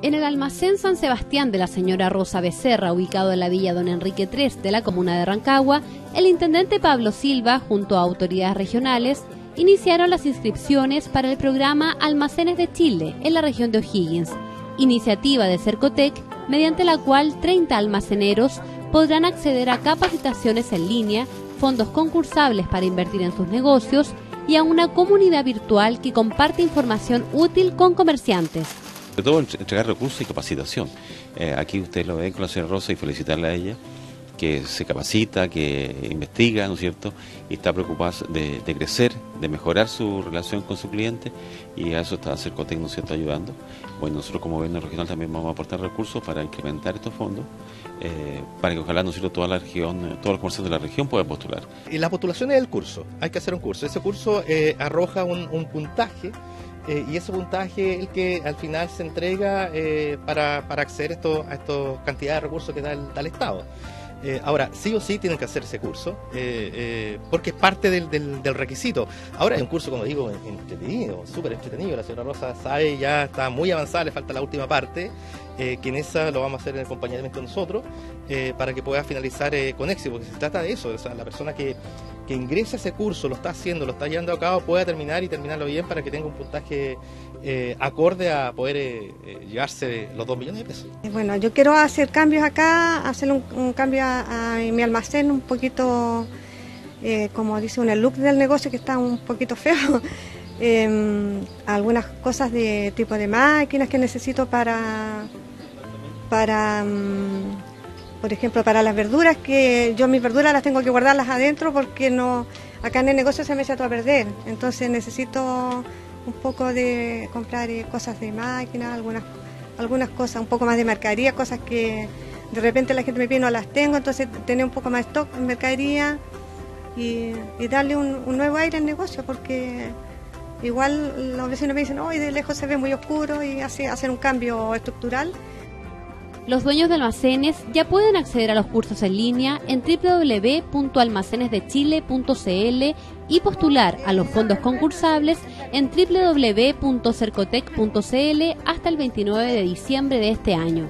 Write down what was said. En el almacén San Sebastián de la señora Rosa Becerra, ubicado en la Villa Don Enrique III de la comuna de Rancagua, el intendente Pablo Silva, junto a autoridades regionales, iniciaron las inscripciones para el programa Almacenes de Chile en la región de O'Higgins, iniciativa de Sercotec, mediante la cual 30 almaceneros podrán acceder a capacitaciones en línea, fondos concursables para invertir en sus negocios y a una comunidad virtual que comparte información útil con comerciantes. Sobre todo entregar recursos y capacitación. Aquí ustedes lo ven con la señora Rosa y felicitarla a ella, que se capacita, que investiga, ¿no es cierto? Y está preocupada de crecer, de mejorar su relación con su cliente, y a eso está Sercotec, ¿no es cierto?, ayudando. Bueno, nosotros como gobierno regional también vamos a aportar recursos para incrementar estos fondos, para que ojalá, ¿no es cierto?, toda la región, todos los comerciantes de la región puedan postular. Y la postulación es el curso, hay que hacer un curso. Ese curso arroja un puntaje, y ese puntaje es el que al final se entrega para acceder a esta cantidad de recursos que da el Estado. Ahora, sí o sí tienen que hacer ese curso, porque es parte del requisito. Ahora es un curso, como digo, entretenido, súper entretenido. La señora Rosa sabe, ya está muy avanzada, le falta la última parte, que en esa lo vamos a hacer en acompañamiento nosotros, para que pueda finalizar con éxito, porque se trata de eso. O sea, la persona que ingresa a ese curso, lo está haciendo, lo está llevando a cabo, pueda terminar y terminarlo bien, para que tenga un puntaje acorde a poder llevarse los 2 millones de pesos. Bueno, yo quiero hacer cambios acá, hacer un cambio en mi almacén, un poquito, como dice uno, el look del negocio, que está un poquito feo. Algunas cosas de tipo de máquinas que necesito por ejemplo, para las verduras, que yo mis verduras las tengo que guardarlas adentro, porque no, acá en el negocio se me echa todo a perder. Entonces necesito un poco de comprar cosas de máquina, algunas cosas, un poco más de mercadería, cosas que de repente la gente me pide, no las tengo. Entonces tener un poco más de stock en mercadería y darle un nuevo aire al negocio, porque igual los vecinos me dicen, hoy de lejos se ve muy oscuro, y hacer un cambio estructural. Los dueños de almacenes ya pueden acceder a los cursos en línea en www.almacenesdechile.cl y postular a los fondos concursables en www.sercotec.cl hasta el 29 de diciembre de este año.